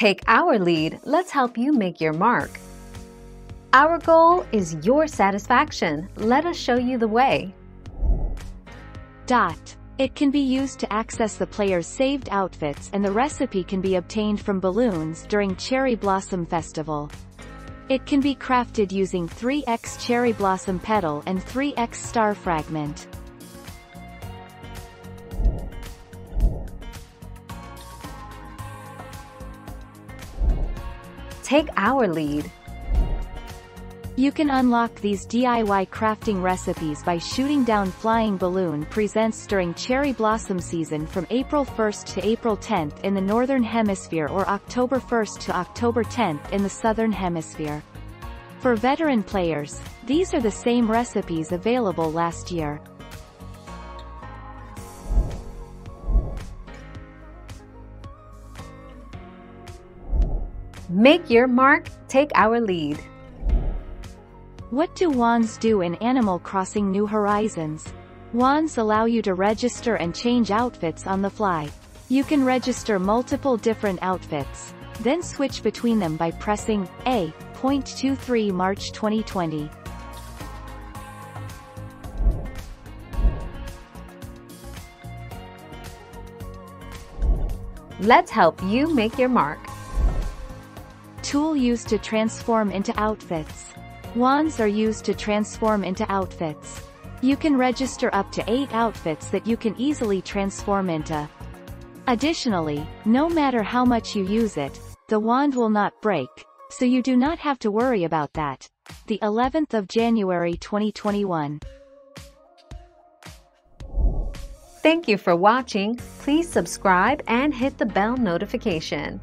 Take our lead, let's help you make your mark. Our goal is your satisfaction. Let us show you the way. It can be used to access the player's saved outfits, and the recipe can be obtained from balloons during Cherry Blossom Festival. It can be crafted using 3x Cherry Blossom Petal and 3x Star Fragment. Take our lead. You can unlock these DIY crafting recipes by shooting down Flying Balloon Presents during Cherry Blossom season from April 1st to April 10th in the Northern Hemisphere, or October 1st to October 10th in the Southern Hemisphere. For veteran players, these are the same recipes available last year. Make your mark, take our lead. What do wands do in Animal Crossing New Horizons? Wands allow you to register and change outfits on the fly. You can register multiple different outfits, then switch between them by pressing A. 23 March 2020. Let's help you make your mark. Tool used to transform into outfits. Wands are used to transform into outfits. You can register up to 8 outfits that you can easily transform into. Additionally, no matter how much you use it, the wand will not break, so you do not have to worry about that. The 11th of January 2021. Thank you for watching. Please subscribe and hit the bell notification.